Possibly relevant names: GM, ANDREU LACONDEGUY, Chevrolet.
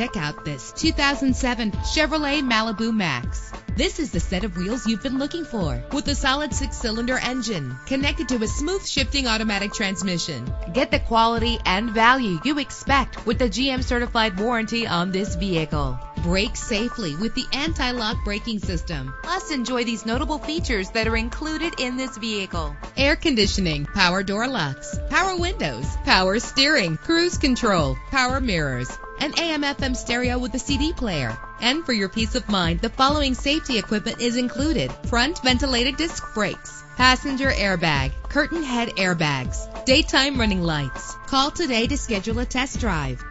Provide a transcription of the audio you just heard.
check out this 2007 Chevrolet Malibu Maxx. This is the set of wheels you've been looking for, with a solid 6-cylinder engine connected to a smooth shifting automatic transmission. Get the quality and value you expect with the GM certified warranty on this vehicle. Brake safely with the anti-lock braking system. Plus, enjoy these notable features that are included in this vehicle: air conditioning, power door locks, power windows, power steering, cruise control, power mirrors, an AM/FM stereo with a CD player. And for your peace of mind, the following safety equipment is included: front ventilated disc brakes, passenger airbag, curtain head airbags, daytime running lights. Call today to schedule a test drive.